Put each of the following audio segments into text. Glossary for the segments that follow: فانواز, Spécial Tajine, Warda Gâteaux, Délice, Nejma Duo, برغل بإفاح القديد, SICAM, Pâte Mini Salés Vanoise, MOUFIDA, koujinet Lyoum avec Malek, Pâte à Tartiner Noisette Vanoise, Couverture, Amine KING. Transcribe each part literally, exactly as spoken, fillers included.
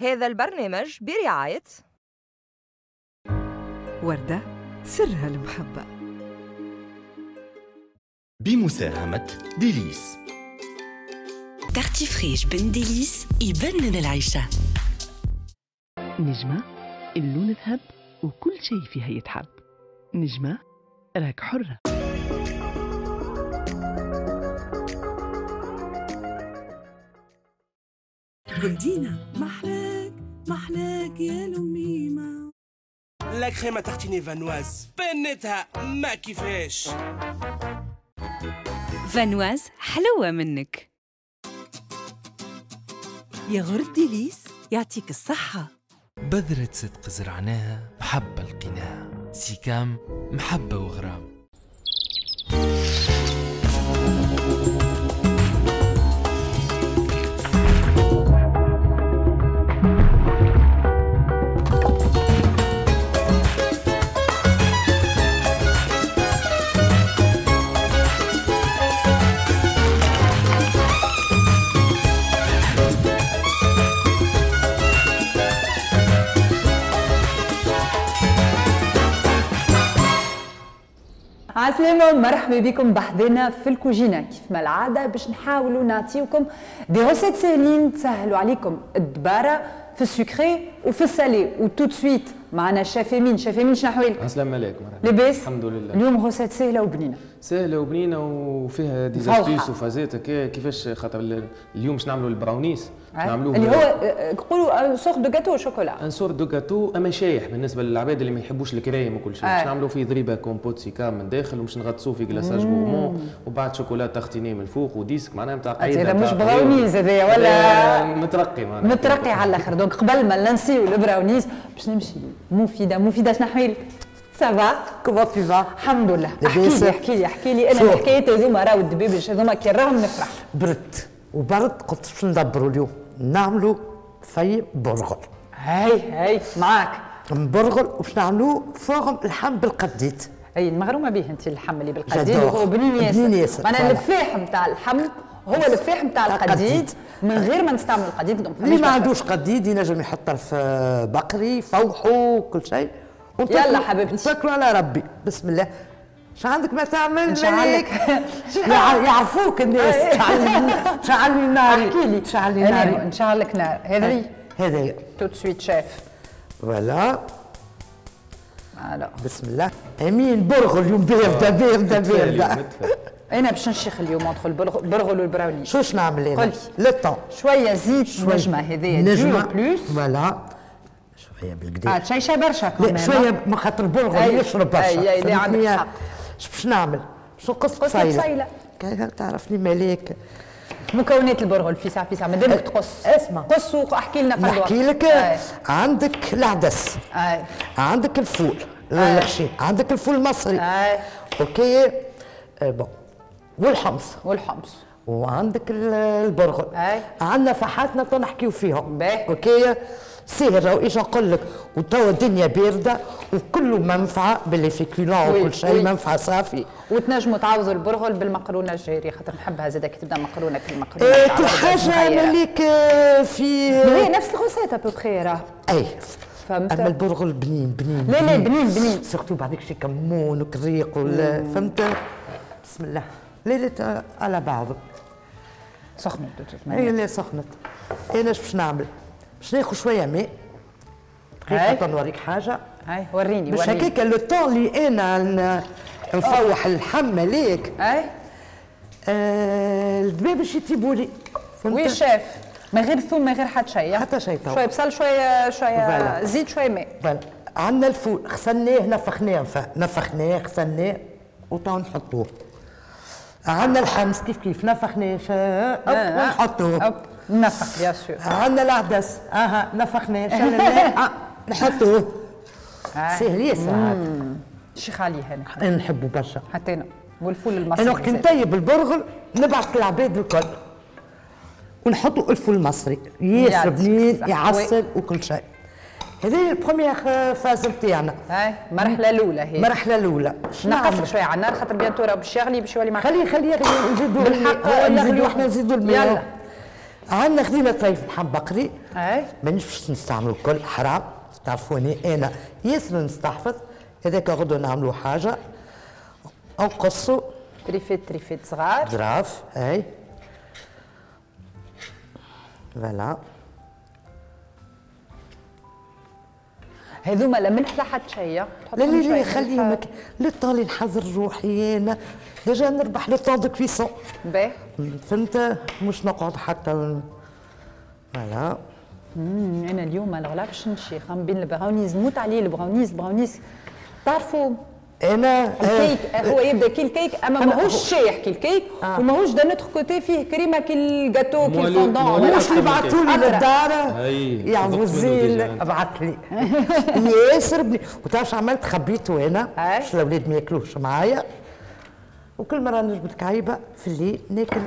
هذا البرنامج برعاية وردة سرها المحبة بمساهمة ديليس. تارتيفريش بن ديليس يبان لنا العيشة. نجمة اللون ذهب وكل شيء فيها يتحب. نجمة راك حرة. بلدينا محلاك محلاك يا لميمة. لا كريمة تارتيني فانواز بنتها ما كيفاش. فانواز حلوة منك. ياغورت ديليس يعطيك الصحة. بذرة صدق زرعناها محبة لقيناها. سيكام محبة وغرام. عسلامة ومرحبا بكم بحضنا في الكوجينة. كيف ما العادة باش نحاولوا نعطيكم دي روسيت ساهلين تسهلوا عليكم الدبارة في السكري وفي السالي. وتو سويت معنا الشيف امين. شيف امين شنو احوالك؟ السلام عليكم. لاباس؟ الحمد لله. اليوم روسيت ساهله وبنينه. ساهله وبنينه وفيها ديزاستيس وفازات هكا. كيفاش خاطر اليوم باش نعملوا البراونيس نعملوه اللي هو نقولوا ان سورت دو جاتو شوكولا. ان سورت دو جاتو اما شايح بالنسبه للعباد اللي ما يحبوش الكريم وكل شيء. باش نعملوا فيه ضريبه كومبوت سيكام من داخل وباش نغطسوه في كلاساج غورمون وبعد شوكولا تختينيه من الفوق وديسك معناها نتاع قاعده. هذا مش براونيز هذايا ولا مترقي معناها مترقي على الاخر. دونك قبل ما ننسيو البراونيز باش نمشي مفيدة. مفيدة شنو حوالك؟ سافا كوما تو فا؟ الحمد لله. احكي لي احكي لي احكي لي انا حكايتي هذوما راهو الدبيبش هذوما كي نراهم نفرح. برد وبرد قلت شنو ندبروا اليوم؟ نعملوا في برغل. هاي هاي معاك. برغل وباش نعملوه فوقهم اللحم بالقديد. اي مغرومه به انت اللحم اللي بالقديد وهو بنين ياسر. معناها الفاح نتاع اللحم هو الفاح نتاع القديد من غير ما نستعمل القديد. اللي ما عندوش قديد ينجم يحط في بقري فوحو كل شيء. يلا حبيبتي تاكلوا على ربي. بسم الله. شو عندك ما تعمل ملك؟ يعرفوك الناس. شعلني النار. احكي لي. شعلني نار. نشعل لك نار. هذي هذي تو سويت شيف. فوالا بسم الله. امين برغل اليوم بارده بارده بارده. أنا باش نشيخ اليوم ندخل برغل والبراوني. شوش نعمل أنا؟ قولي. لو طون. شوية زيت شوي. نجمة هذايا نجمة بلوس. فوالا. شوية بالكدا. آه تشيشة برشا كمان. شوية من خاطر البرغل يشرب برشا. أي أي لا عندك حق. باش نعمل؟ باش نقص قصيلة. قصيلة. تعرفني ملاك. مكونات البرغل فيسع فيسع مادام تقص. اسمع. قص واحكي لنا في الوقت. نحكي لك. عندك العدس. أي. عندك الفول. الخشين. عندك الفول المصري. أي. أوكي. بون. والحمص والحمص وعندك البرغل. اي عندنا فحاتنا تو نحكيو فيهم. باهي اوكي ساهل. راهو ايش نقول لك وتوا الدنيا بارده وكله منفعه باللي فيكولون وكل شيء منفعه صافي. وتنجموا تعوضوا البرغل بالمكرونه الجيريه خاطر نحبها زاده كي تبدا مكرونه في المكرونه. اي كل حاجه مليك في هي نفس الغوسيت ابوبخي راه. اي فهمت. اما البرغل بنين بنين. لا لا بنين بنين سيرتو بعدك شي كمون وكريق فهمت. بسم الله. ليلة على بعضه سخنت. اي اللي سخنت. انا اش باش نعمل؟ باش ناخذ شويه ماء. دقيقه نوريك حاجه. هاي وريني. باش هكاك لو طون اللي انا نفوح اللحم ليك. اي الدباب باش يطيبوا لي. وي شيف من غير ثوم من غير حتى شيء. حتى شيء تو. شويه بصل شويه شويه زيت شويه ماء. فوالا عندنا الفول غسلناه نفخناه نفخناه غسلناه وتو نحطوه. عندنا الحمص كيف كيف نفخناه ونحطوه. نفخ بيان سور. عندنا العدس اها نفخناه نحطوه. ساهل ياسر عاد. شيخ عليها انا نحبه برشا. حتى انا. والفول المصري. انا وقت نطيب البرغل نبعث للعباد الكل. ونحطوا الفول المصري ياسر بنين يعصر وكل شيء. هذه البروميير فاز نتاعنا. اي المرحلة الأولى هي. المرحلة الأولى. نقص شوية على النار خاطر بيانتو راه باش يغلي باش يولي معاك. خليه خليه يغلي نزيدوا بالحق نزيدوا احنا نزيدوا الماء. يلا عندنا خدينا طريف لحم بقري مانيش باش نستعملو الكل حرام، تعرفوني انا ياسر نستحفظ، هذاك غدو نعملو حاجه نقصو تريفات تريفات صغار زراف اي فوالا. هذوما لا ملح لا حتى شيء، لا لا لا خليهم هكا، لو طون اللي نحضر روحي انا ديجا نربح لو طون دو كويسون. باهي. فهمت؟ مش نقعد حتى فوالا. أنا اليوم الغلا باش نشيخ بين البراونيز، نموت عليه البراونيز، براونيز تعرفوا أنا الكيك هو يبدا كي الكيك أما ماهوش شايح كي الكيك آه. وماهوش دا نوتخ كوتي فيه كريمة كي الجاتو كي الفوندون. واش اللي بعثولي للدار يعرفوا الزين بعث لي ياسر بني، وتعرف عملت خبيته أنا باش الأولاد ما ياكلوش معايا، وكل مرة نجبد كعيبة في الليل ناكل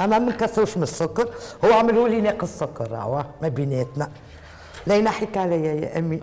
أما ما نكسروش من السكر، هو عملوا لي ناقص السكر راهو ما بيناتنا لا ينحيك عليا يا أمي.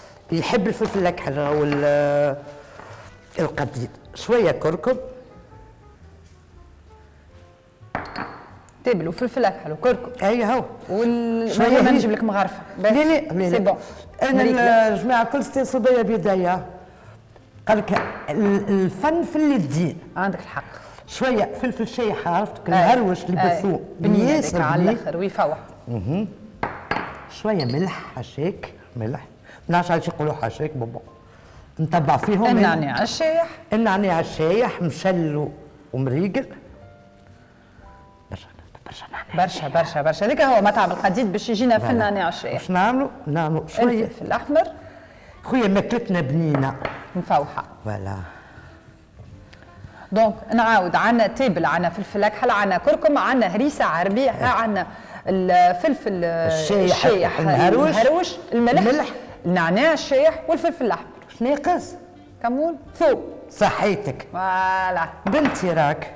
يحب الفلفل الاكحل راهو القديد، شويه كركم تابل وفلفل اكحل وكركم اي هو وال شويه ما نجيب لك مغرفه. لا لا سي بون انا الجماعه الكل استانسوا بيا بيديا، قال لك الفن في اللي تزيد عندك الحق، شويه فلفل شايح عرفتك الهروش البثوق بالياسر على الاخر ويفوح. اها شويه ملح حشيك ملح ناش علاش يقولوا حاشاك بابا نتبع فيهم النعناع الشايح النعناع الشايح مشلو ومريقل برشا برشا برشا برشا برشا هذاك هو مطعم القديد باش يجينا في النعناع الشايح. باش نعملوا نعملوا شويه في الاحمر خويا ماكلتنا بنينه مفوحه فوالا. دونك نعاود عندنا تابل عندنا فلفل اكحل عندنا كركم عندنا هريسه عربي عندنا الفلفل الشايح الهروش الملح النعناع الشايح والفلفل الاحمر. شنو ناقص؟ كمون ثوب صحيتك فوالا بنتي راك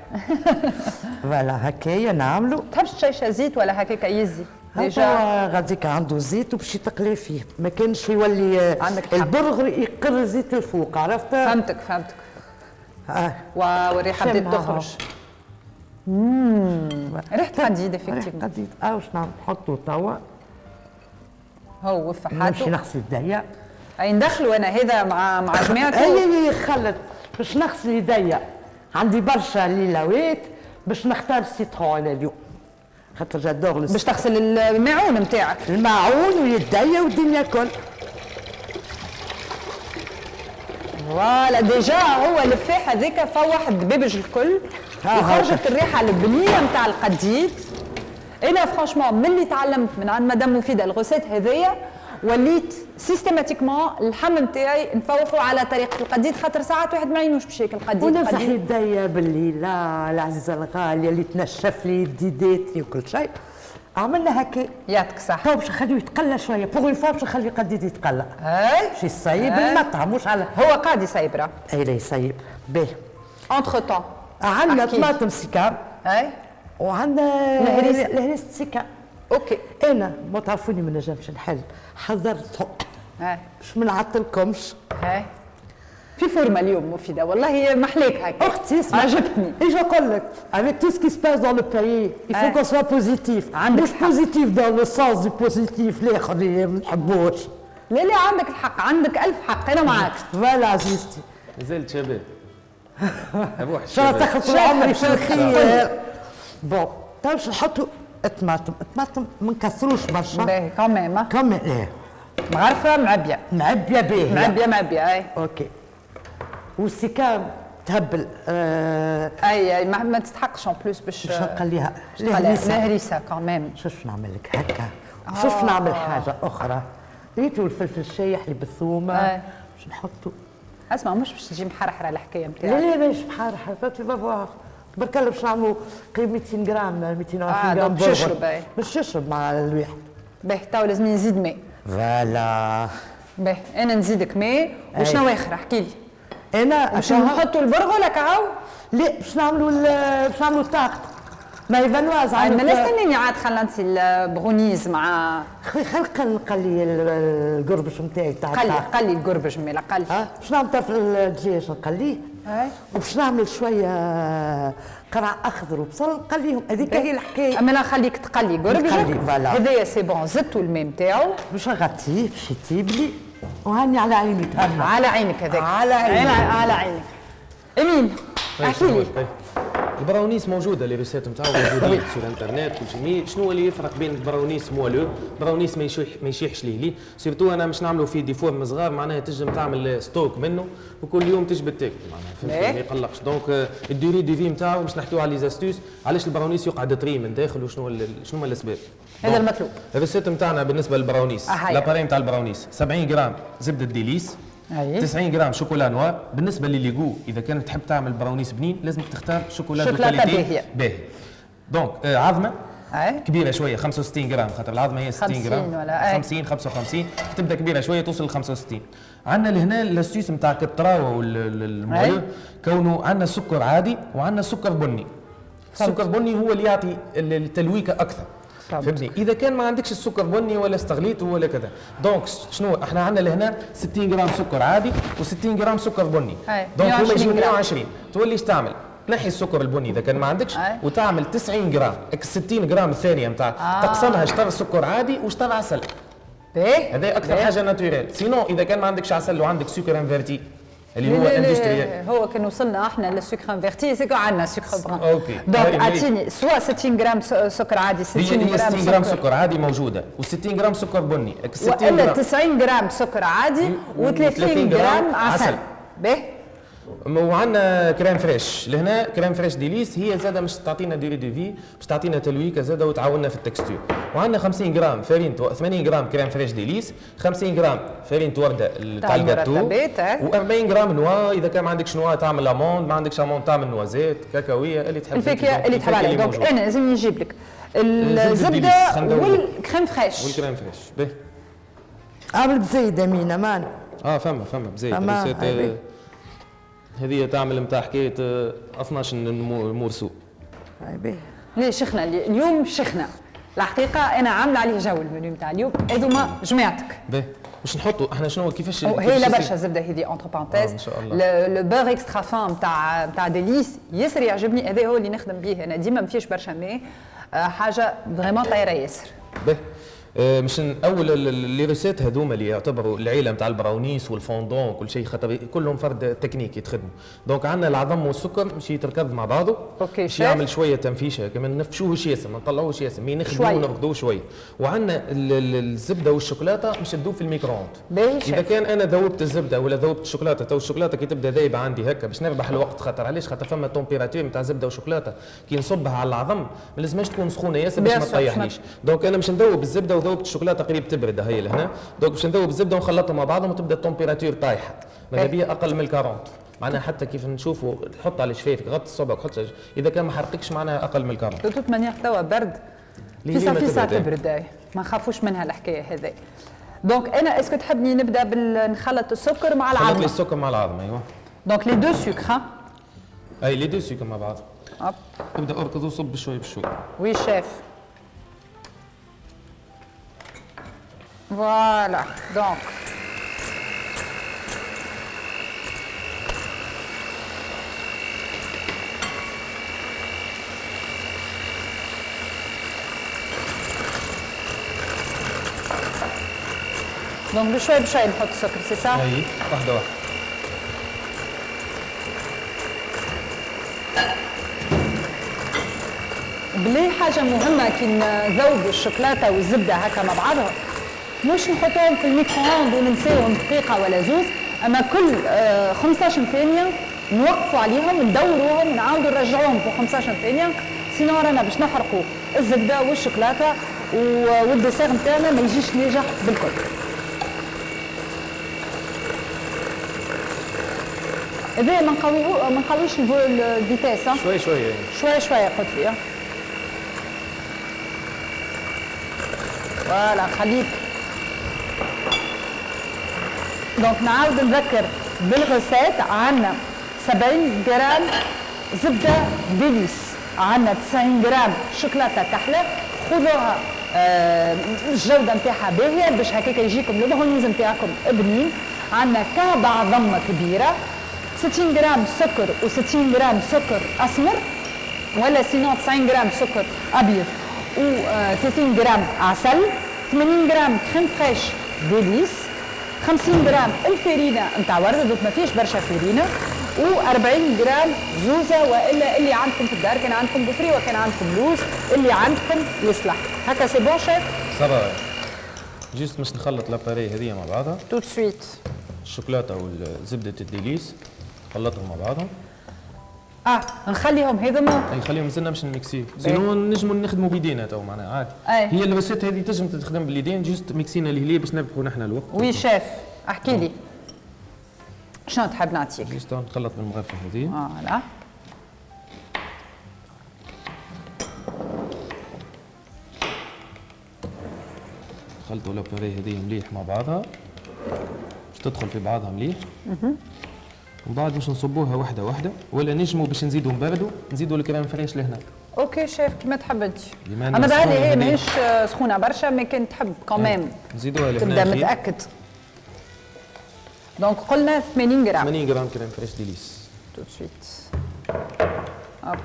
فوالا. هكايا نعملوا تحبش تشيشه زيت ولا هكاكا يزي ديجا غاديك عنده زيت وباش يتقلي فيه ما كانش يولي البرغر يقر زيت الفوق عرفت. فهمتك فهمتك اه والريحه بدات تخرج. اممم ريحه قديد افكتيفمون ريحه قديد اه. واش نعمل نحطوا توا هو فحاته نمشي نغسل يديا اي ندخلوا انا هذا مع مع جماعتي اي خلت باش نغسل يديا عندي برشا ليلاوات باش نختار السيترون اليوم خاطر جادور باش تغسل الماعون نتاعك الماعون ويديا والدنيا الكل فوالا. ديجا هو اللفاح هذاك فوح الدبابج الكل وخرجت الريحه البنيه نتاع القديد. انا فرانشمون ملي تعلمت من عند مدام مفيده الغوسيت هذيا وليت سيستماتيكمون اللحم نتاعي نفوحو على طريقه القديد خاطر ساعات واحد ما يعينوش باش ياكل القديد. ونمسح يديا باللي لا العزيزه الغاليه اللي تنشف لي ديداتي وكل شيء عملنا هكا يعطيك صح. تو باش نخليه يتقلى شويه بوغ اون فوا باش نخلي القديد يتقلى اي باش يصيب المطعم مش على هو قاعد يصيب راه اي لا يصيب. باهي اونتخ تون عندنا طماطم سيكام اي وعندنا الهريس الهريس السكة اوكي. انا ما تعرفوني ما نجمش نحل حضرتهم باش ما نعطلكمش في فورمه اليوم مفيده والله محليك هكا اختي عجبتني. ايش نقول لك avec tout ce qui se passe dans le pays il faut qu'on soit positif مش positif dans le sens du positif الاخر اللي ما نحبوش. لا لا عندك الحق عندك ألف حق انا معاك فوالا عزيزتي مازال شباب شرط تاخذ عمري في الخير. بون تو باش نحطوا الطماطم، الطماطم ما نكثروش برشا. باهي كوميم كوميم ايه مغرفة معبية معبية باهية معبية معبية اي اوكي. والسيكام تهبل آه اي اي ما تستحقش اون بلوس باش باش نقليها الهريسة كوميم. شوف نعمل لك هكا شوف نعمل حاجة أخرى ريتو الفلفل الشايح اللي بالثومة باش نحطوا. اسمع مش باش تجي محرحرة الحكاية نتاعك. لا لا مش محرحرة فاتي بابا بكلب باش نعملوا قريب مئتين غرام مئتين وعشرين غرام باش يشرب باش تشرب مع الواحد. باهي تو لازم نزيد ماء. فوالا. باهي انا نزيدك ماء وشنو اخر احكي لي. انا باش نحطوا البرغل كاو. لا باش نعملوا باش نعملوا الطاقة. ما هي فانواز عاد ما استنيني عاد خلنتي البغونيز مع خلقل قلي القربش نتاعي تاع قلي قلي القربش مالا قلي باش نعمل في الدجاج نقليه وباش نعمل شويه قرع اخضر وبصل نقليهم هذيك هي الحكايه. اما انا نخليك تقلي قربشك هذايا سي بون زدتوا الماء نتاعو باش نغطيه باش يطيب لي وهاني على عينك على عينك هذاك على عينك على عينك. امين احكي لي البراونيس موجوده لي ريسيت نتاعو موجودين في الانترنت كلشي مي شنو اللي يفرق بين البراونيس مولو براونيس ما يشيح ما يشيحش ليه لي سيرتو انا باش نعملو فيه دي فورم صغار معناها تنجم تعمل ستوك منه وكل يوم تجبد تاكل معناها فهمتني ما يقلقش دونك الديري دي في نتاعو باش نحكيو على لي زاستوس علاش البراونيس يقعد طري من داخل وشنو شنو هما الاسباب. هذا المطلوب الريسيت نتاعنا بالنسبه للبراونيس لاباري نتاع البراونيس سبعين غرام زبده ديليس تسعين غرام شوكولا نوار. بالنسبه لليغو اذا كانت تحب تعمل براونيس بنين لازمك تختار شوكولا دو كاليتي باهي. دونك آه عظمه أي. كبيره شويه خمسة وستين غرام خاطر العظمه هي ستين غرام خمسين خمسة وخمسين تبدا كبيره شويه توصل ل خمسة وستين. عندنا لهنا لاستيس نتاع كبتراوه والمويه كونه عندنا سكر عادي وعندنا سكر بني. السكر بني هو اللي يعطي التلويكه اكثر فهمتني. اذا كان ما عندكش السكر بني ولا استغليت ولا كذا دونك شنو احنا عندنا لهنا ستين غرام سكر عادي و60 غرام سكر بني دونك هما يجيو مئة وعشرين. تولي تعمل تنحي السكر البني اذا كان ما عندكش وتعمل تسعين غرام ستين غرام الثانيه نتاع آه. تقسمها شطر سكر عادي وشطر عسل باهي هذا اكثر حاجه ناتوريل. سينو اذا كان ما عندكش عسل وعندك سكر انفيرتي اللي هو اندستريال هو كان وصلنا احنا للسكر انفيرتي سكر عندنا سكر بران اوكي دونك اعطيني سوا ستين غرام سكر عادي ستين غرام ستين غرام سكر عادي موجوده و60 غرام سكر بني ولا تسعين غرام سكر عادي و30 غرام عسل باهي. وعندنا كريم فريش لهنا كريم فريش ديليس هي زاده باش تعطينا ديري دو في باش تعطينا تلويكه زاده وتعاوننا في التكستور. وعندنا خمسين غرام فرينه ثمانين غرام كريم فريش ديليس خمسين غرام فرينه ورده تاع الجاتو و40 غرام نوا اذا كان ما عندكش نوا تعمل اموند ما عندكش اموند تعمل نوازيت كاكاويه اللي تحب الفاكهه اللي تحب عليك. دونك انا لازم نجيب لك الزبده والكريم فريش والكريم فريش باهي. عامل بزيد امينه مان اه فما فما بزيد هذه تعمل نتاع حكايه اثناش مرسو. باهي لا شيخنا اليوم شيخنا الحقيقه انا عامله عليه جو المنيو نتاع اليوم هذوما جمعتك. باهي واش نحطوا احنا شنو كيفاش هي لا برشا زبده هذه اونتر بانتيز ان شاء الله لو بور اكسترا فان نتاع نتاع ديليس ياسر يعجبني هذا هو اللي نخدم به انا ديما ما فيهش برشا ماء حاجه فريمون طايره ياسر. باهي مش اول لي ريسيت هذوما اللي يعتبروا العيله نتاع البراونيس والفوندون كل شيء خاطر كلهم فرد تكنيك يتخدموا. دونك عندنا العظم والسكر باش يتركض مع بعضه باش يعمل شويه تنفيشه كما ننفشوهوش ياسر ما نطلعوهوش ياسر مي نخدموه ونركضوه شويه. وعندنا الزبده والشوكولاته باش تذوب في الميكرووند. اذا كان انا ذوبت الزبده ولا ذوبت الشوكولاته تو الشوكولاته كي تبدا ذايبه عندي هكا باش نربح الوقت خاطر علاش خاطر فما تمبيراتور نتاع زبده وشوكولاته كي نصبها على العظم ما لازمش تكون سخونه ياسر باش ما تطيحنيش. دونك انا باش نذوب الزبده ذوبت الشوكولاته قريب تبرد هي لهنا دونك باش نذوب الزبده ونخلطهم مع بعضهم وتبدا التمبيراتور طايحه ماذا بيا اقل من أربعين معناها حتى كيف نشوفوا تحط على شفافك غطي صبعك حط اذا كان ما حرقكش معناها اقل من أربعين. توت مانيير توا برد فيسا فيسا تبرد ما نخافوش منها الحكايه هذه. دونك انا اسكو تحبني نبدا بالنخلط السكر مع العظم نخلط السكر مع العظم ايوا دونك لي دو سكر اي لي دو سكر مع بعض هوب نبدا اركض وصب بشوي بشوي وي شاف فوالا. دونك دونك بشوي بشوي نحط السكر سي صح؟ اي واحدة واحدة بلي حاجة مهمة كي نذوبوا الشوكولاتة والزبدة هكا مع بعضها مش نحطوهم في الميكرووند وننساوهم دقيقة ولا زوز، أما كل خمسطاش ثانية نوقفوا عليهم ندوروهم نعاودوا نرجعوهم في خمسطاش ثانية، سينو رانا باش نحرقوا الزبدة والشوكولاتة والديسير نتاعنا ما يجيش ناجح بالكل. هذايا ما نقويوش الفيتاس شويه شويه شويه شويه قلت لي. فوالا خليك. دونك نعاود نذكر بالغسات عندنا سبعين غرام زبده ديليس، عندنا تسعين غرام شوكولاته كحله، خذوها آه الجوده نتاعها باهيه باش هكاك يجيكم المغنيز نتاعكم بنين، عندنا كعبه عظمه كبيره، ستين غرام سكر وستين غرام سكر اسمر ولا سينو تسعين غرام سكر ابيض و ثلاثين غرام عسل، ثمانين غرام كريم فريش ديليس، خمسين غرام الفرينه نتاع ورده دوك ما فيهش برشا فرينه، وأربعين غرام زوزه والا اللي عندكم في الدار، كان عندكم بفري وكان عندكم لوز اللي عندكم يصلح. هكا سي بون شيف صافا. جيست باش نخلط لاباري هذه مع بعضها تو سويت، الشوكولاته والزبده الديليس نخلطهم مع بعضهم. اه نخليهم هذوما نخليهم زلنا باش نمكسيو، سينو نجموا نخدموا بيدينا تو معناها عادي. أي. هي البسات هذه تنجم تخدم باليدين، جيست مكسينا لهلي باش نبقوا نحن الوقت. وي شيف احكي لي شنو تحب نعطيك؟ جيست نخلط بالمغرفه هذه. فوالا. نخلطوا لاباري هذه مليح مع بعضها باش تدخل في بعضها مليح. اها. من بعد باش نصبوها وحده وحده، ولا نجموا باش نزيدوا نبردوا نزيدوا الكريم فريش لهنا. اوكي شيف كيما تحب انت. اما بعد هي ماهيش سخونه برشا، مي كان تحب كوميم نزيدوها لهنا تبدا متاكد. دونك قلنا ثمانين غرام ثمانين غرام كريم فريش ديليس تو سويت. هوب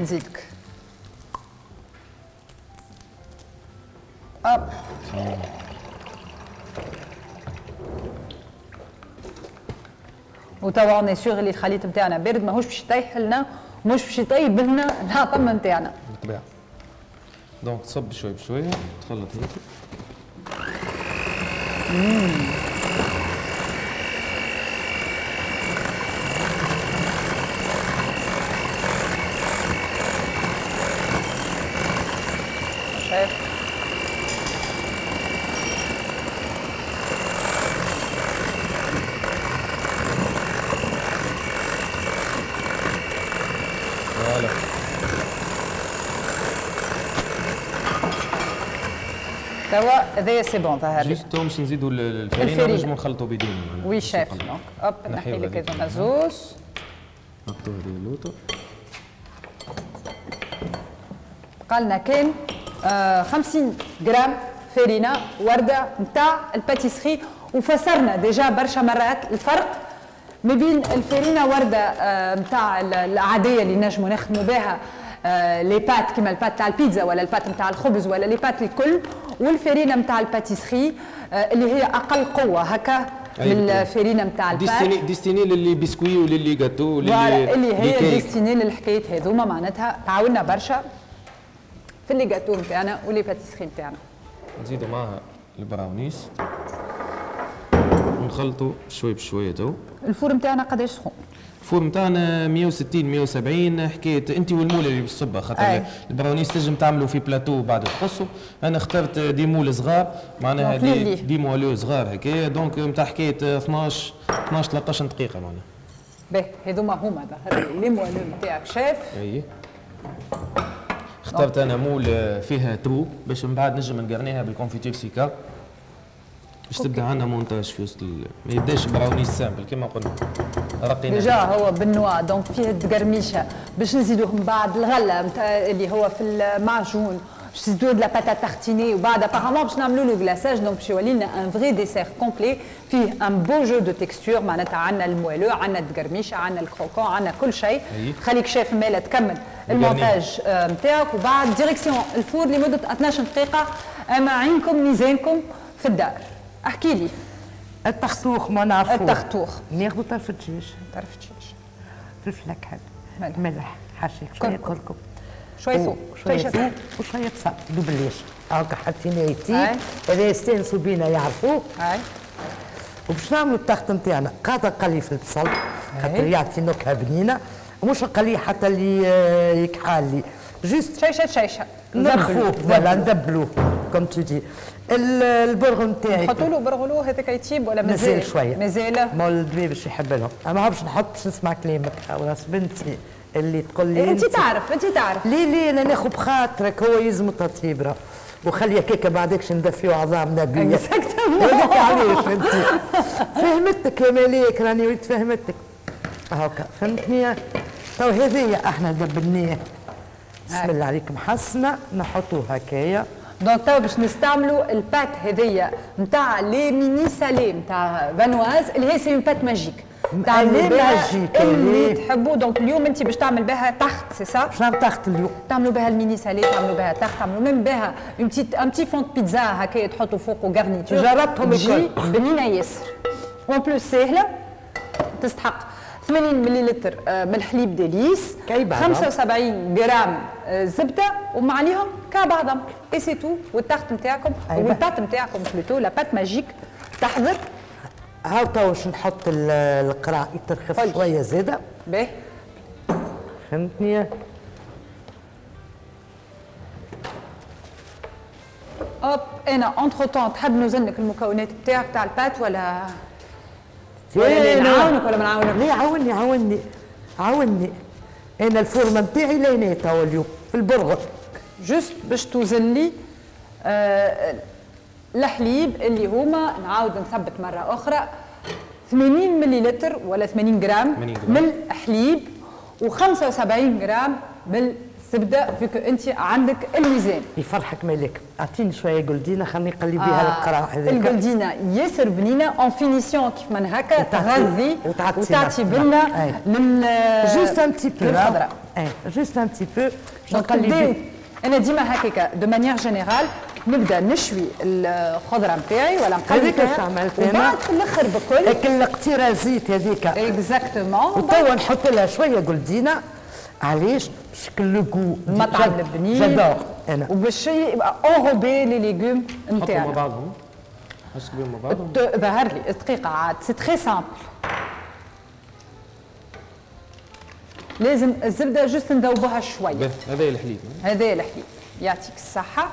نزيدك. هوب وتوا اوني سيغ اللي الخليط نتاعنا بارد، ماهوش باش يطيح لنا ومش باش يطيب لنا الهضم نتاعنا. بالطبيعه. دونك تصب شوي بشوي تخلط هيك. توا هذايا سي بون ظهر لي. جيست باش نزيدوا الفرينه باش نخلطوا بيدينا. وي شيف دونك هوب نحي لك هذوما زوز. نحطوا هذه اللوطه. قالنا كان خمسين غرام فرينه ورده نتاع الباتيسري، وفسرنا ديجا برشا مرات الفرق ما بين الفرينه ورده نتاع العاديه اللي نجموا نخدموا بها لي بات كيما البات تاع البيتزا ولا البات نتاع الخبز ولا لي بات الكل، والفرينه نتاع الباتيسري اللي هي اقل قوه هكا من الفرينه نتاع البات. ديستيني ديستيني للي بسكوي وللي جاتو وللي اللي هي ديستيني للحكايات هذوما، معناتها تعاوننا برشا في اللي جاتو نتاعنا ولي باتيسري نتاعنا. نزيدوا معاها البراونيس ونخلطوا شوي بشويه. تو الفور نتاعنا قداش سخون؟ الفور نتاعنا مية وستين مية وسبعين. حكايه انت والموله اللي بالصبه، خاطر البراونيس تنجم تعملوا في بلاتو بعد تقصوا. انا اخترت دي مول صغار، معناها دي, دي مولو صغار هكايا، دونك نتاع حكايه اثناش اثناش ثلاثطاش دقيقه معناها. باهي هذوما هما ظهر لي مولو نتاعك شاف. اي اخترت انا مول فيها ترو باش من بعد نجم نقرنيها بالكونفيتير سيكا باش تبدا عندنا مونتاج في وسط ال... ما يبداش براونيس سامبل كما قلنا رقينا ديجا هو بالنوا، دونك فيه التقرميشه باش نزيدوه من بعد الغله اللي هو في المعجون، باش نزيدوه لا باتا تارتيني، وبعد ابارامون باش نعملوا له كلاصاج، دونك باش يولي لنا ان فري ديسير كومبلي فيه ان بو جو دو تكستور، معناتها عندنا الموالو عندنا التقرميشه عندنا الكروكون عندنا كل شيء. خليك شاف مالا تكمل المونتاج نتاعك، وبعد ديريكسيون الفور لمده اثناش دقيقه. اما عينكم ميزانكم في الدار. احكي لي التخطوخ ما نعرفوش. التخطوخ ناخذ طرف دجاج، طرف دجاج، فلفل اكحل، ملح، حشيش، شويه كركم، شويه ثوم، شويه ثوم وشويه بصل دوبليش. هاكا حطيناه يتيم هذا يستانسوا بينا يعرفوه. وباش نعملوا التخت نتاعنا قاعده نقلي في البصل خاطر يعطي نكهه بنينه، ومش نقليه حتى اللي يكحل لي جوست شيشه شيشه نرخوه ولا ندبلوه كوم تو دي. البرغل نتاعي نحطوا له برغلو هذاك يطيب ولا مازال؟ مازال شويه مازال مول البيبي باش يحب لهم. انا ما نحبش نحط باش نسمع كلامك راس بنتي اللي تقول لي انت تعرف انت تعرف ليه ليه انا ناخذ بخاطرك هو يلزم تطيبره وخلي هكاك بعدكش ندفيو عظامنا بيه. هذاك علاش انت فهمتك يا مالك راني وليت فهمتك هاكا فهمتني تو هذيا احنا دبلناه بسم الله عليكم حسنه نحطوه هكايا دونك تو باش نستعملوا البات هذيا نتاع لي ميني سالي نتاع فانواز اللي هي سي اون بات ماجيك تعملوا بها اللي تحبوا دونك اليوم انت باش تعمل بها تخت سي سا باش نعمل تخت اليوم تعملوا بها الميني سالي تعملوا بها تخت تعملوا ميم بها اون بتيت ان بتي فون دو بيتزا هكايا تحطوا فوقه غارنيتور جربتهم الكل بنينه ياسر اون بلوس سهله تستحق ثمانين مليلتر من حليب ديليس خمسة وسبعين غرام زبده ومع عليهم كعبعضهم اي سي تو والتخت نتاعكم والبات نتاعكم بلوتو لا بات ماجيك تحضر هاو تو باش نحط القراع يترخف شويه زاده باهي فهمتني هوب انا اونتخ تون تحب نوزنك المكونات نتاعك تاع البات ولا ولا نعاونك ولا ما نعاونك؟ لا عاوني عاوني عاوني انا الفورمه نتاعي لينات توا اليوم في البرغل جوست باش توزن لي آه الحليب اللي هما نعاود نثبت مره اخرى ثمانين مليلتر ولا ثمانين غرام من الحليب وخمسة وسبعين غرام من الزبده فيك انت عندك الميزان. يفرحك مالك اعطيني شويه جلدينه خليني نقلي بها آه القراع هذاك. الجلدينه ياسر بنينه اون فينيسيون كيف من هكا تغذي وتعطي بالنا لل جوست ان تي بو للخضره. اي جوست ان تي بو باش نقلي انا ديما هكاك دو مانيير جينيرال نبدا نشوي الخضره نتاعي ولا نقلي فيها وبعد في الاخر بكل. لكن القطيره زيت هذيك. اكزاكتومون. وتوا نحط لها شويه جلدينه علاش؟ شكل لو جو المطعم اللبناني جدار انا وباش انغوبي لي ليغوم نتاعنا نحطهم مع بعضهم نحس بيهم مع بعضهم ظهر لي دقيقه عاد سي تري سامبل لازم الزبده جوست نذوبوها شويه هذا الحليب هذا الحليب يعطيك الصحه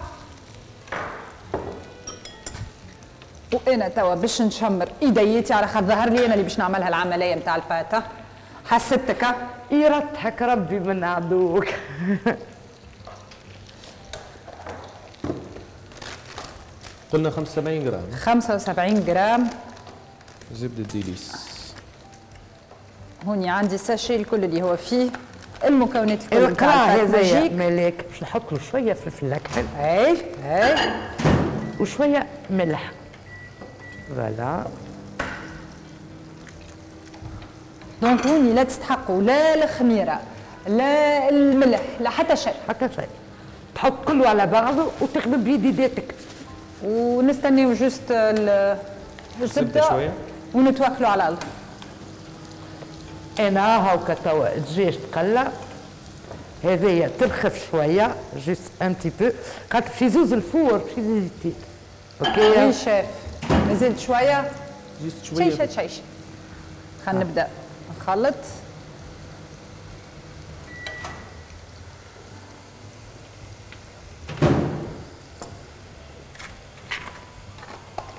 وانا توا باش نشمر ايدياتي على خاطر ظهر لي انا اللي باش نعملها العمليه نتاع الباتا حسيتك يرتحك ربي من عدوك قلنا خمسة وسبعين غرام خمسة وسبعين غرام زبدة ديليس هوني عندي ساشي الكل اللي هو فيه المكونات الكل القراع هذايا ملاك باش نحط له شوية فلفل أكحل أي أي وشوية ملح فوالا دونك هوني لا تستحقوا لا الخميره لا الملح لا حتى شيء حتى شيء تحط كله على بعضه وتخدم بيد يداتك ونستنيو جوست الزبده شويه ونتوكلوا على الله انا هاكا توا الدجاج تقلى هذايا ترخف شويه جوست ان تي بو خاطر في زوز الفور في زيتي اوكي وي شيف مازلت شويه جوست شويه شيشه شيشه خلينا نبدا نخلط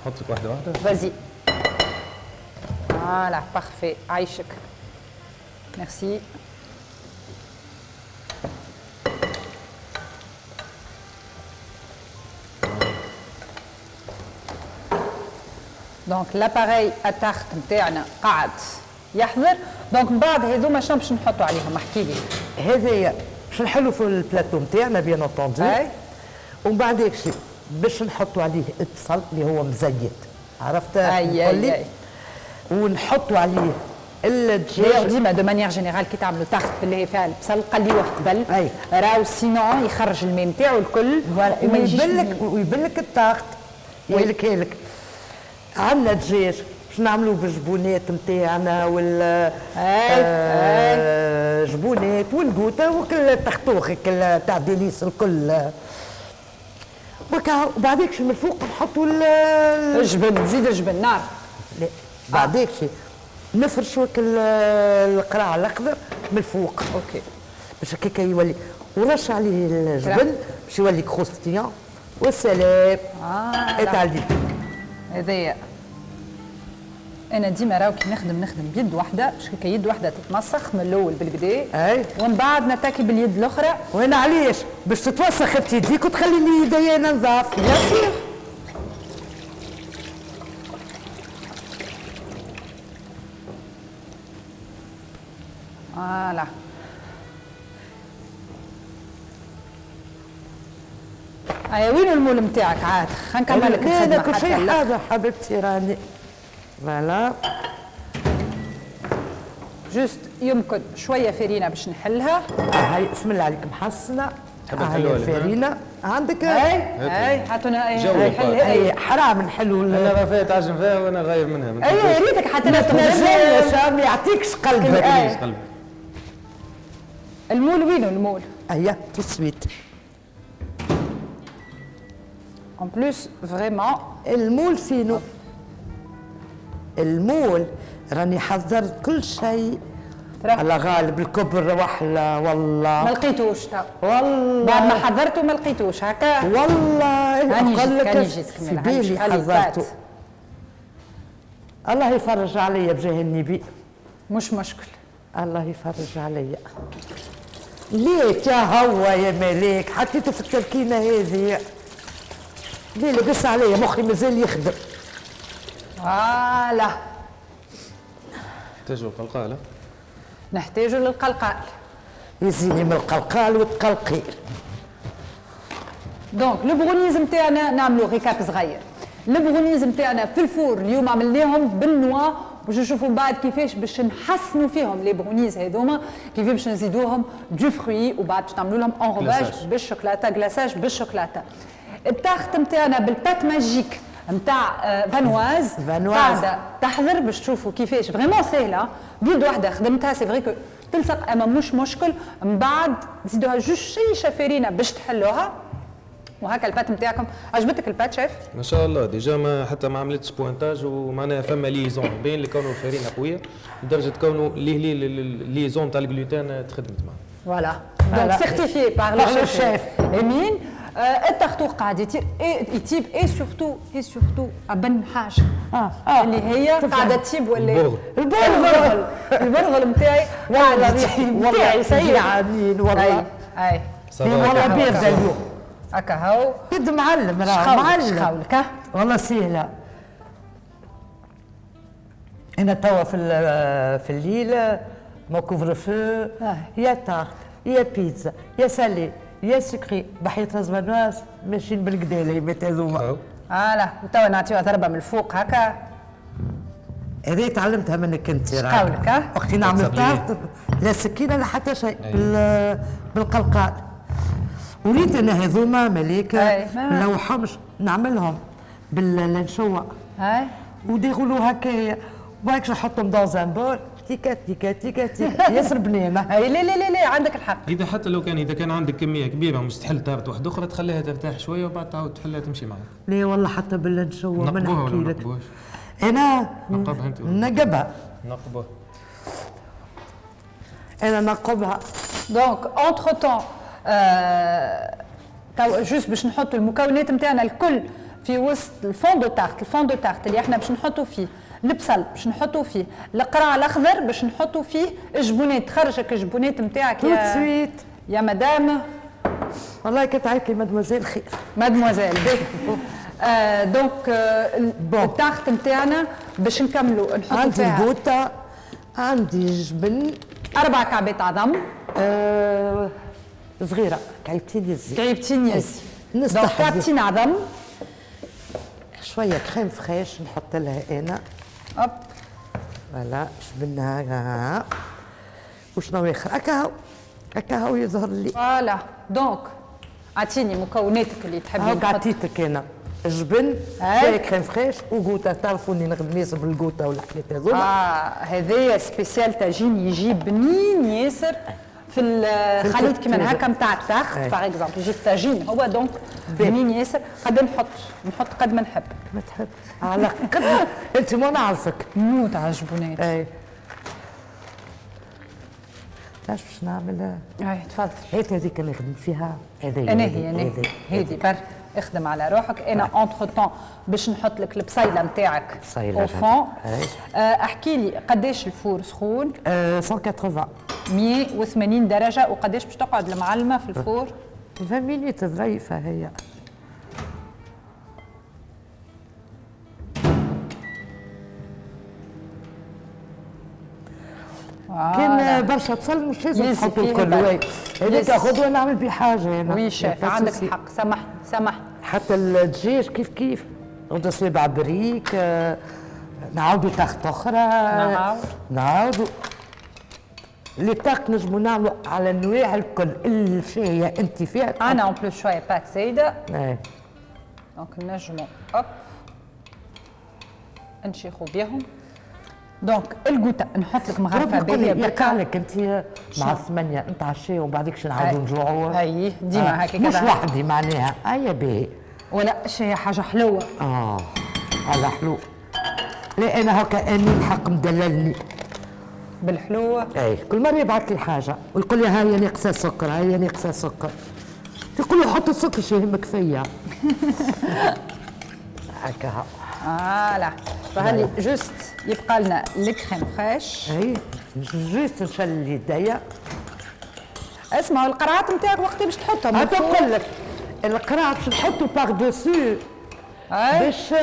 نحطك واحدة واحدة فازي فوالا باغفي عايشك ميرسي دونك لاباري التخت نتاعنا قعد يحضر دونك من بعد هذوما شنو باش نحطوا عليهم احكي لي هذايا باش نحلوا في البلاطو نتاعنا بيان اونتوندي ومن بعد هيك شيء باش نحطوا عليه البصل اللي هو مزيت عرفت نقول لك ونحطوا عليه الدجاج ديما دو مانيير جينيرال كي تعملوا تخت باللي فيها البصل قليوه قبل راهو سينون يخرج الماء نتاعو الكل ويبلك ويبلك التخت ويلك هالك عندنا دجاج باش نعملوا بالجبونات نتاعنا وال جبونات والقوطه وكل تختوخ كل تاع ديليس الكل وكا بعديك من الفوق نحطوا الجبن نزيد الجبن نار لا بعديك نفرشوا القراع الاخضر من الفوق اوكي باش هكاك يولي ورش عليه الجبن باش يولي كروستيان والسلام اتعلي هذايا. انا ديما راهو كي نخدم نخدم بيد واحده باش هكا يد واحده تتمسخ من الاول بالكدا اي ومن بعد نتاكي باليد الاخرى. وانا علاش باش تتوسخ انت يديك وتخليني يدي انا نظاف ياسر. فوالا ايا وين المول نتاعك عاد خنكمل لك هذا كل شيء هذا حبيبتي راني. فوالا جوست يمكن شويه فرينه باش نحلها. هاي بسم الله عليك محصنه هاي الفرينه عندك. هاي هاي حطونا هاي حرام نحلوا انا ما فيها تعجن فيها وانا غاير منها من اي ريتك حتى لا تغربني ما يعطيكش قلبك ما يعطيكش قلبك. المول وينه المول؟ ايا تو سويت en plus vraiment المول فينو؟ المول راني حضرت كل شيء على غالب الكبر وحله والله ما لقيتوش والله بعد ما حضرته ما لقيتوش هكا والله نقول لك في بالي حضرته. الله يفرج عليا بجاه النبي. مش مشكل الله يفرج عليا. ليك يا هو يا مليك حطيته في التركينه هذه ليه قص عليا مخي مازال يخدم. فوالا نحتاجو القلقال نحتاجو للقلقال يزيني من القلقال والتقلقيل. دونك البغونيز نتاعنا نعملو ريكاب صغير. البغونيز نتاعنا في الفور اليوم عملناهم بالنوا باش نشوفوا بعد كيفاش باش نحسنوا فيهم لي بغونيز هذوما كيفاش باش نزيدوهم دو فروي وبعد باش نعملو لهم انروباج بالشوكولاته غلاساج بالشوكولاته. التارت نتاعنا بالبات ماجيك نتاع فانواز قاعده تحضر باش تشوفوا كيفاش فريمون سهله بيد واحده خدمتها سي فري كو تلصق اما مش مشكل. من بعد زيدوها جوج شيشه فرينه باش تحلوها وهكا البات نتاعكم. عجبتك البات شيف؟ ما شاء الله ديجا ما حتى ما عملتش بوينتاج ومعناها فما ليزون بين اللي كونه الفرينه قويه لدرجه كونه لي ليزون تاع الجلوتين تخدمت معاه. فوالا دونك سيرتيفي باغ لو شيف امين. التخطوق قاعد يطير يطيب اي سورتو اي سورتو ابن حاجه اللي هي قاعده تطيب ولا البرغل البرغل نتاعي والله والله سيء عاملين والله اي والله بيرجع اليوم هكا هاو يد معلم راه معلم والله سهله. انا توا في في الليل ما كوفر فو يا تارت يا بيتزا يا سالي يا سكري بحيط راس فانواز ماشيين بالكدا الهيبات هذوما. فوالا وتوا نعطيوها ضربه من الفوق هكا. هذه تعلمتها منك انت راهي. شقولك ها؟ وقت نعمل طارت لا سكينه لا حتى شيء بال... بالقلقال. وليت انا هذوما مليكه ما نلوحهمش نعملهم بالنشوه. اي وديغولو هكايا وباكش نحطهم دون ان بول. تيكا تيكا تيكا تيكا ياسر بنيمه. اي لا لا لا عندك الحق. اذا حتى لو كان اذا كان عندك كميه كبيره مستحيل تهبط واحده اخرى تخليها ترتاح شويه وبعد تعاود تحلها تمشي معاك. لا والله حتى بالله نشوه ما نحكيلك. انا نقبها انت نقبها نقبها انا نقبها. دونك اونتر تون جوست باش نحطوا المكونات نتاعنا الكل في وسط الفون دو تارت. الفون دو تارت اللي احنا باش نحطوا فيه البصل باش نحطوا فيه القرع الاخضر باش نحطوا فيه جبونات. خرجك الجبونات نتاعك يا سويت يا مدام والله كتعيط لي مادموزيل خير مادموزيل. آه دونك آه التارت نتاعنا باش نكملوا نحطوا فيها عندي البوطه عندي جبن اربع كعبات عظم آه صغيره كعيبتين يزي كعيبتين يزي نص كعبتين عظم شويه كريم فريش نحط لها انا هوب فوالا جبناها وشنو اخر هكا هكا هو يظهر لي. فوالا دونك اعطيني مكوناتك اللي تحبي نحط. عطيتك انا جبن شويه كريم فريش وغوطه. تعرفوا اني نخدم ياسر بالغوطه والحكايات هذوما. اه هذايا سبيسيال تاجين يجي بنين ياسر في الخليط كيما هكا نتاع التاخت باغ اكزومبل يجي التاجين هو دونك بنين ياسر. قد نحط نحط قد ما نحب ما تحب على قد انت ما نعرفك نموت على الجبونات. اي تعرف باش نعمل. اي تفضل هات هذيك اللي نخدم فيها هذيا. انا هي انا هذي برك اخدم على روحك. انا اونتر طون باش نحط لك البصيله نتاعك او فون. احكي لي قداش الفور سخون؟ مية وثمانين مية وثمانين درجه. وقداش باش تقعد المعلمه في الفور؟ عشرين مينيت ظريفه هي. كان برشا بصل مش لازم تحط الكل. وي هذيك غدوه نعمل بيه حاجه انا. وي شاف عندك الحق، سامحني سامحني. حتى الدجاج كيف كيف غدوه صوابع بريك. آه نعاودوا طاقه اخرى. نعاودوا نعاودوا لي طاق نجموا نعملوا على النواحي الكل اللي فيها انت فيها. انا اون بلوس شويه بات سايده. اي دونك نجموا هوب نشيخوا بيهم. دونك الجوتا نحط لك مغرفه باهيه بكالك انت مع الثمانيه نتعشاو وبعديك شنو نعاودوا نرجعوا. اي ديما هكا مش وحدي معناها. اي باهي ولا شي حاجه حلوه. اه هذا حلو. لا انا هكا اني الحق مدللني بالحلوه. اي كل مره يبعث لي حاجه ويقول لي هاي ناقصه سكر هاي ناقصه سكر. تقول له حط السكر شو يهمك فيا هكا. فوالا فهلي جوست يبقى لنا الكريم فريش. اي جوست نشل يديا. اسمعوا القرعات نتاعك وقت باش تحطهم. هاكا نقول لك القرعات باش نحطوا باغ دوسو باش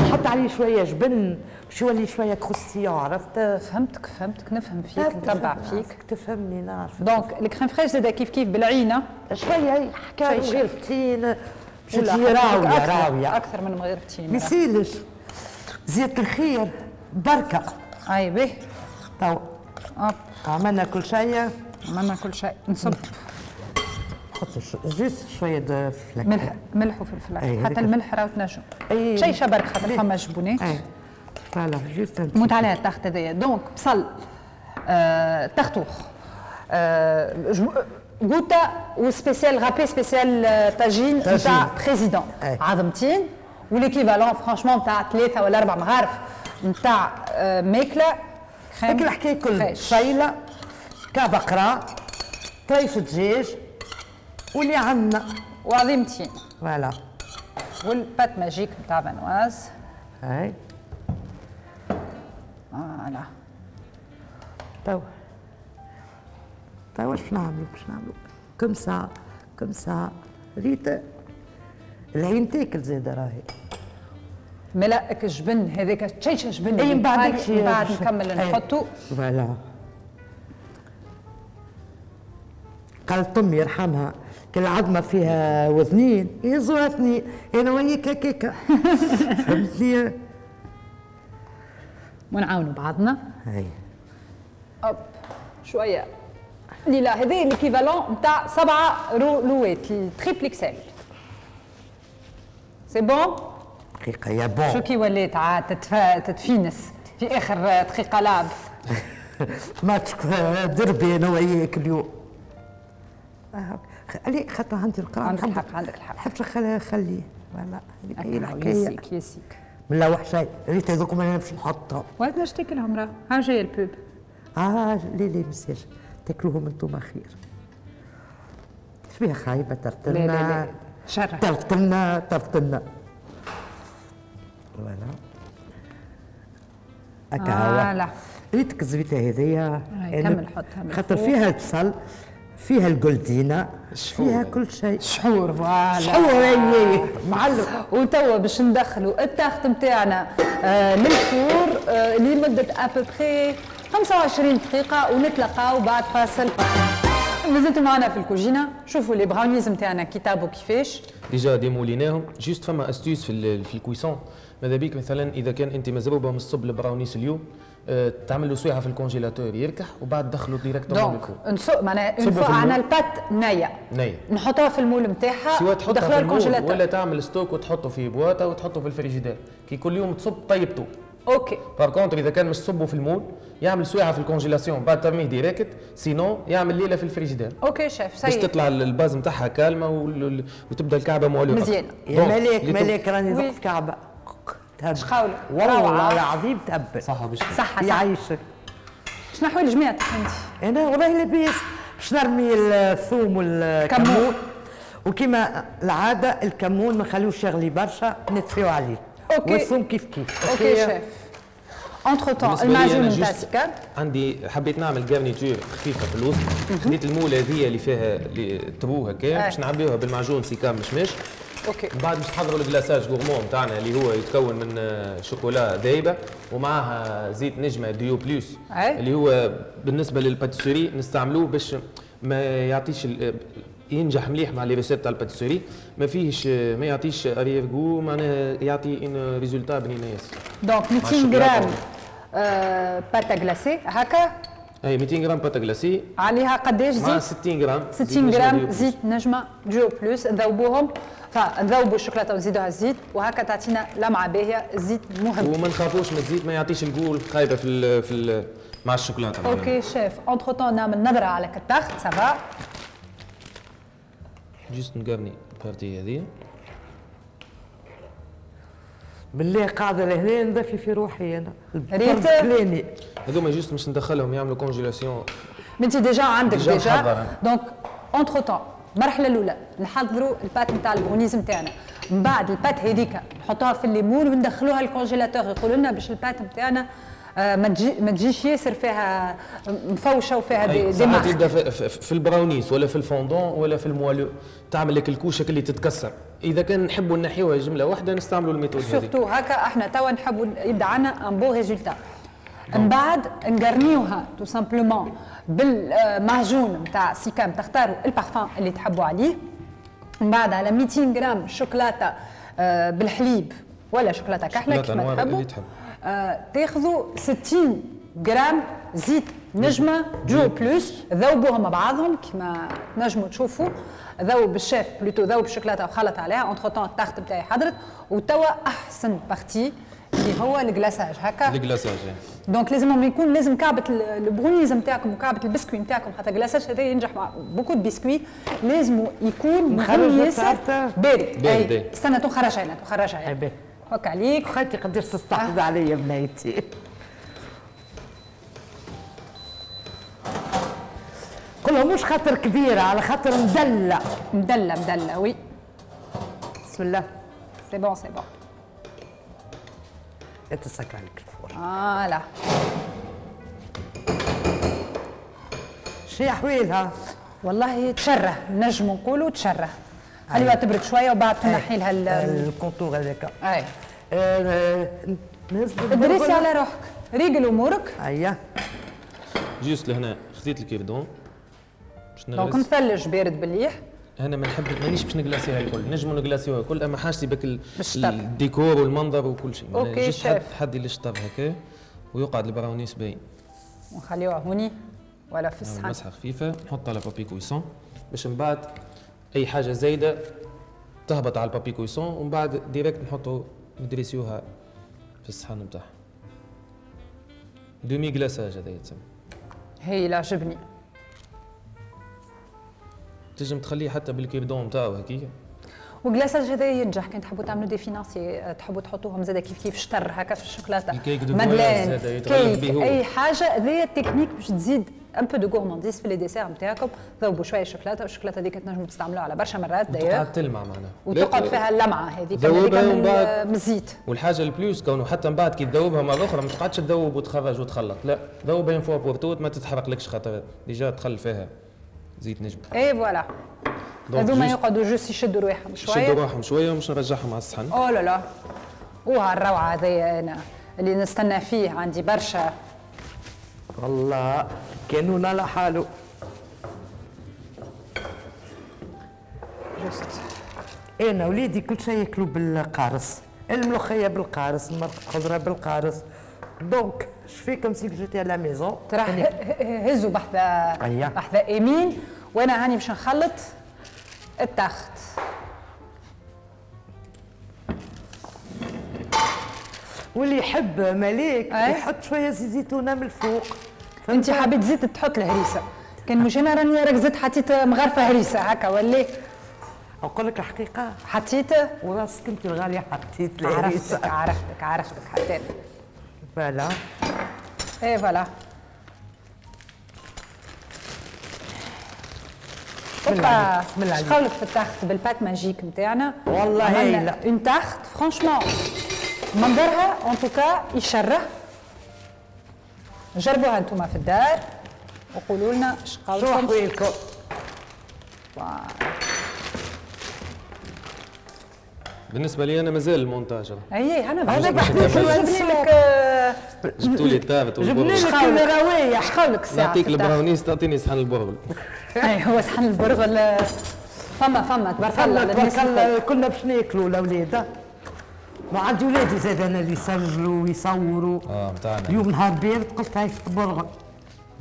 ونحط عليه شويه جبن باش يولي شويه كروستيون. عرفت؟ فهمتك فهمتك نفهم فيك نتبع فيك تفهمني نعرف. دونك الكريم فريش زاده كيف كيف بالعينه شويه حكايه غير فتين شتي راوية راوية أكثر من مغرفتين. ما يسيلش زيت الخير بركة. أي به تو عملنا كل شيء عملنا كل شيء. نصب نحط جوست شوية فلفل ملح ملح وفلفل أكثر. حتى الملح راهو تنجم شي شبرك خاطر فما جبونات. أي فوالا جوست نموت عليها التخت هذايا. دونك بصل آه تختوخ آه غوتا وسبيسيال غابي سبيسيال تاجين نتاع بريزيدون عظمتين وليكيفالون فرانشمون نتاع ثلاثه ولا اربع مغارف نتاع ماكله. لكن الحكايه كل شايله كبقره طريف دجاج واللي عندنا وعظيمتين. فوالا والبات ماجيك نتاع فانواز. اي فوالا تو توا واش نعملو باش نعملو كم ساعة كم ساعة ريت العين تاكل زاده راهي. ملاك جبن هذاك تشيشه جبن. اي من بعد من بعد نكمل نحطو. فوالا قال طمي يرحمها كل عظمه فيها وذنين يهزوها اثنين انا وياك هكاكا فهمتني ونعاونوا بعضنا. اي هوب شويه ليلا هذا ليكيفالون نتاع سبعه رولوات التريبليكسيل. سي بون؟ دقيقة يا بون. شو كي وليت عاد تتفينس في آخر دقيقة لعب. ماتش دربي أنا وياك اليوم. علي خاطر عندي القاعة. عندك الحق عندك الحق. حبش خليه فوالا هذيك هي الحكاية. يسيك يسيك. ملوح شيء، ريت هذوك ما نعرفش نحطهم. وقت باش تاكلهم راه، ها جاية البوب. اه لا لا مساج. تاكلوهم انتم خير. شبيها خايبه ترتلنا ترتلنا ترتلنا. فوالا هكا هو ريتك الزبيته هذيا كمل حطها خاطر فيها البصل فيها الجلدينه فيها كل شيء. شحور فوالا شحور اي معلم. وتوا باش ندخلوا التاخت نتاعنا آه للفور آه لمده ابوبخي خمسة وعشرين دقيقة ونتلقاو بعد فاصل. مازلتوا معنا في الكوجينة، شوفوا لي براونيز نتاعنا كي طابوا كيفاش. ديجا ديموليناهم، جيست فما استيوس في في الكويسون، ماذا بيك مثلا إذا كان أنت مازال باهم تصب البراونيز اليوم، أه تعمل له سويعة في الكونجيلاتور يركح وبعد دخلوا ديريكتومون للفور. دونك نسوق معناها أون فوا عنا البات ناية. ناية. نحطوها في المول نتاعها. سواء تحطها في المول ولا تعمل ستوك وتحطه في بواطة وتحطه في الفريجيدير، كي كل يوم تصب طيبته. اوكي. باغ كونتر اذا كان مش تصبوا في المول يعمل سواعه في الكونجيلاسيون بعد ترميه ديريكت سينو يعمل ليله في الفريجيدير. اوكي شيف سي باش تطلع الباز نتاعها كالمه وتبدا الكعبه مولوده. مزيان يا ملاك ملاك راني ذقت الكعبه تهب. اش قولك؟ والله العظيم تهب. صحه باش صحه يعيشك. شنو حوالي جماعتك انت؟ انا والله لاباس باش نرمي الثوم والكمون وكما العاده الكمون ما نخليوش يغلي برشا، نطفيو عليه. اوكي. والثوم كيف كيف. اوكي شيف. انتر طون المعجون نتاع سيكام عندي، حبيت نعمل كارنيتور خفيفه في الوسط، خديت الموله هذيا اللي فيها اللي طبوها هكا باش نعبيوها بالمعجون سيكام مشماش. اوكي. بعد باش نحضروا الكلاساج غورمون نتاعنا اللي هو يتكون من شوكولا دايبه ومعها زيت نجمه ديو بلوس اللي هو بالنسبه للباتيسوري نستعملوه باش ما يعطيش ينجح مليح مع لي ريسيب تاع الباتيسوري، ما فيهش ما يعطيش اريير غو، معناها يعطي ان ريزولتا بنينه ياسر. دونك مئتين غرام باتا غلاسي هكا. اي مئتين غرام باتا غلاسي عليها قداش زيت؟ مع ستين غرام ستين غرام زيت نجمه جو بلوس. نذوبوهم، فنذوبوا الشوكولاته ونزيدوها الزيت وهكا تعطينا لمعه باهيه. الزيت مهم وما نخافوش من الزيت، ما يعطيش الجو الخايبه في ال في ال مع الشوكولاته. اوكي شيف. اونتخ طون نعمل نظره على كتاخت سافا جست نقرني البارتي هذه بالله قاعده لهنا نضفي في روحي انا ريتلاني هذوما جست مش ندخلهم يعملوا كونجيلاسيون. انت ديجا عندك ديجا. دونك اونتخ طون المرحله الاولى نحضروا البات نتاع البونيز نتاعنا، من بعد البات هذيك نحطوها في الليمون وندخلوها الكونجيلاتور. يقولوا لنا باش البات نتاعنا ما تجي ما تجيش ياسر فيها مفوشه وفيها دي دي مارك. تبدا في البراونيز ولا في الفوندون ولا في الموالو، تعمل لك الكوشه اللي تتكسر. اذا كان نحبوا نحيوها جمله واحده نستعملوا الميثود هذه سورتو هكا. احنا توا نحبوا يبدا عنا ان بو ريزولتا. من بعد نقرنيوها تو سامبلومون بالمعجون نتاع سيكام، تختاروا البارفان اللي تحبوا عليه. من بعد على مئتين غرام شوكولاته بالحليب ولا شوكولاته كحله كيما تحبوا، آه، تاخذوا ستين غرام زيت نجمه جو بلوس. ذوبوهم مع بعضهم كما تنجموا تشوفوا، ذوب الشيف بلوتو ذوب الشوكولاته وخلط عليها. اونتخ طون التخت بتاعي حضرت، وتوا احسن بارتي اللي هو الكلاساج هكا. الكلاساج دونك لازم يكون لازم كعبه البرونيز نتاعكم وكعبه البسكوي نتاعكم، خاطر الكلاساج هذا ينجح مع بوكو بسكوي، لازم يكون مغلي ياسر بارد. اي استنى تخرج علينا تخرج علينا فك عليك خالتي قديش تستحفظ آه. عليا بنيتي. كلها مش خاطر كبيرة، على خاطر مدلة مدلة مدلة. وي بسم الله. سي بون سي بون. تسكر عليك الفور. اه لا شي حويلها والله تشره، نجم نقولوا تشره. خليوها تبرد شويه وبعد تنحي لها الكونتور هذاك. اي ادرسي على روحك، ريقل امورك. اييه جيست لهنا خذيت الكيردون باش نغلس. دونك مثلج بارد مليح. انا ما نحب مانيش باش نقلاصيها الكل، نجموا نقلاصيوها الكل اما حاجتي بك الديكور والمنظر وكل شيء. اوكي جيست حد حد اللي شطب هكا ويقعد البراونيس باين. ونخليوها هوني ولا في الصحن. مسحه خفيفه نحط على بابي كويسون باش من بعد اي حاجه زايده تهبط على البابي كويسون، ومن بعد ديريكت نحطو ندريسيوها في الصحن نتاعها. دومي كلاساج هذا يتسمى. هايل عجبني. تنجم تخليه حتى بالكيبدون نتاعو هكايا. وكلاساج هذا ينجح كان تحبوا تعملوا دي فينانسي، تحبوا تحطوهم زاده كيف كيف شطر هكا في الشوكولاته، مادلين كيك اي حاجه. هذه التكنيك باش تزيد ان بو دو غورمانديز في لي ديسير نتاعكم. ذوبوا شويه شوكولاته، والشوكولاته هذيك تنجموا تستعملوها على برشا مرات داير تقعد تلمع معناها وتقعد فيها اللمعه هذيك من الزيت. والحاجه البلوس كونه حتى من بعد كي تذوبها مره اخرى ما تقعدش تذوب وتخرج وتخلط، لا ذوبها فوا بور توت ما تتحرقلكش خاطر ديجا تخل فيها زيت نجم. اي فوالا هذوما يقعدوا جوست يشدوا رواحهم شويه يشدوا رواحهم شويه ومش نرجعهم على الصحن. او لا لا وها الروعه هذه انا اللي نستنى فيه، عندي برشا والله. كانون على حاله جوست. انا وليدي كل شيء ياكلوا بالقارص، الملوخيه بالقارص، مرق الخضره بالقارص. دونك شفيكم سي جيتي على لا ميزون تراح هزوا بحذا بحذا ايمين، وانا هاني باش نخلط التخت. واللي يحب مليك أيه؟ يحط شويه زيت زيتونه من الفوق. انت حبيت زيت تحط الهريسه، كان مش انا راني ركزت حطيت مغرفه هريسه هكا ولا نقول لك الحقيقه حطيت وراسك انت الغاليه حطيت الهريسه. عرفتك عرفتك عرفتك حطيت فوالا. اي فوالا هوبا شقولك في التخت بالبات ماجيك نتاعنا والله عملنا اون تخت فرانشمون منظرها اون توكا يشرح. جربوها انتوما في الدار وقولوا لنا شقولكم. شو حكيلكم؟ بالنسبه لي انا مازال المونتاج اي انا هذا بحكي لك جبتوا لي الطابت والبرغل جبنا لك المراويه شقولك الساعه نعطيك البراونيس تعطيني صحن البرغل اي هو صحن البرغل فما فما تبارك الله تبارك الله كنا باش ناكلوا الاولاد وعندي ولادي زاد انا اللي يسجلوا ويصوروا اه نتاعنا اليوم نهار بيض قلت هاي برغل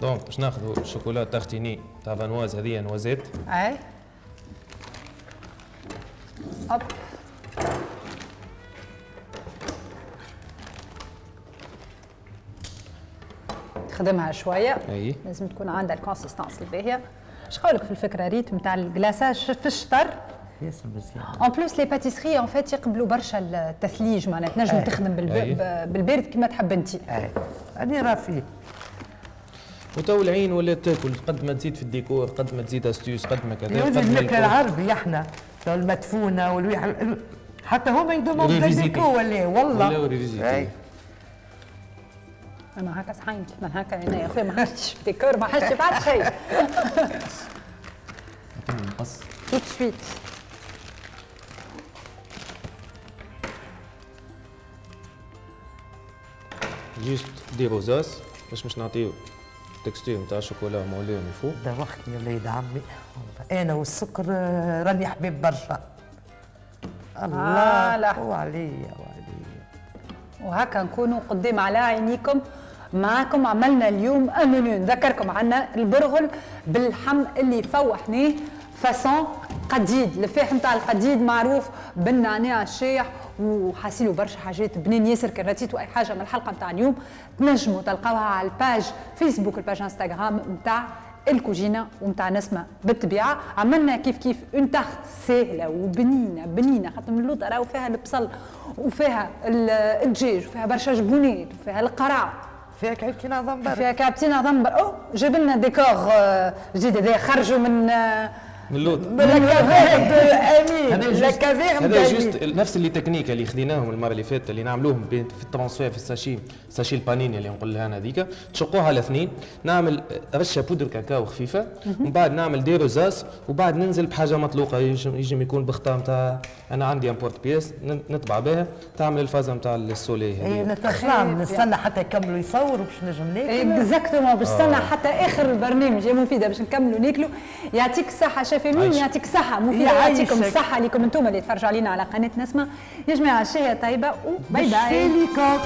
دونك باش ناخذوا الشوكولا تارتيني تاع فانواز هذه نوازيت اي هوب تخدمها شويه أي. لازم تكون عندها الكونسيستانس الباهيه. شقولك في الفكره ريت نتاع الكلاساج في الشطر ياسر مزيان اون بلوس لي باتيسري اون فيت يقبلوا برشا التثليج معناتها تنجم تخدم بالبرد كما تحب انت هذه راه فيه وتو العين ولا تاكل قد ما تزيد في الديكور قد ما تزيد استيوس قد ما كذا قد ما الماكله العربي احنا المدفونه والويح حتى هما يدوموا بالديكور ولا والله ولا انا هكا صحيت من هكا هنا يا اخويا ما حشتش ديكور ما حشتش بعد شيء نقص تو سويت جوست دي روزاس باش مش نعطيو التكستير نتاع الشوكولا مولي من فوق دوختني وليد عمي انا والسكر راني حبيب برشا الله وعليا وعليا وهكا نكونوا قدام على عينيكم معاكم عملنا اليوم امنيو نذكركم عنا البرغل باللحم اللي فوحناه فاسون قديد الفاح نتاع القديد معروف بالنعناع الشايح وحاسيلو برشا حاجات بنين ياسر كان راتيتو اي حاجه من الحلقه نتاع اليوم تنجموا تلقاوها على الباج فيسبوك الباج انستغرام نتاع الكوجينه ونتاع نسمه بالطبيعه عملنا كيف كيف اون تخت ساهله وبنينه بنينه خاطر من اللوطه راهو فيها البصل وفيها الدجاج وفيها برشا جبونات وفيها القرع فيها كعبتين عنبر فيها كعبتين عنبر او جاب لنا ديكور جديد خرجوا من من اللوطه من الكافير امين الكافير هذا جوست نفس اللي تكنيك اللي خديناهم المره اللي فاتت اللي نعملوهم في الترانسفير في الساشي ساشي البانيني اللي نقول لها انا هذيك تشقوها على اثنين نعمل رشه بودر كاكاو خفيفه ومن بعد نعمل دي روزاس وبعد ننزل بحاجه مطلوقه يجم يكون بخطام نتاع انا عندي امبورت بياس نطبع بها تعمل الفازه نتاع السولي هذه نتخلى نستنى حتى يكملوا يصوروا باش نجم ناكلوا اكزاكتومون باش نستنى حتى اخر البرنامج يا مفيده باش نكملوا ناكلوا يعطيك الصحه فيمين يعطيك الصحة مفيدة يعطيكم الصحة ليكم انتم اللي تفرجوا علينا على قناة نسمة يا جماعة الشاي طيبة وباي باي ليكم.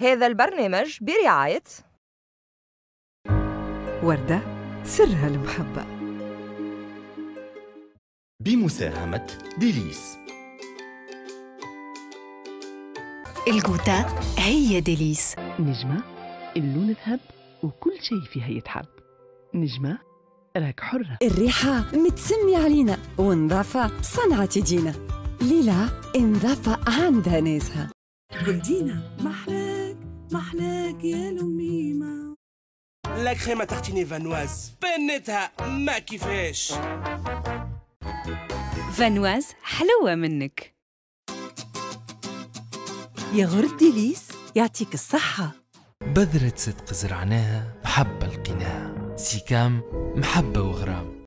هذا البرنامج برعاية وردة سرها المحبة بمساهمة ديليس. الجوتة هي ديليس نجمة اللون ذهب وكل شيء فيها يتحب نجمة راك حرة الريحة متسمي علينا ونظافة صنعة يدينا ليلى النظافة عندها ناسها يدينا محلى محلاك يا لميمة لا كريمة تارتيني فانواز بنتها ما كيفاش فانواز حلوة منك يا غرد ديليس يعطيك الصحة بذرة صدق زرعناها محبة لقيناها سيكام محبة وغرام.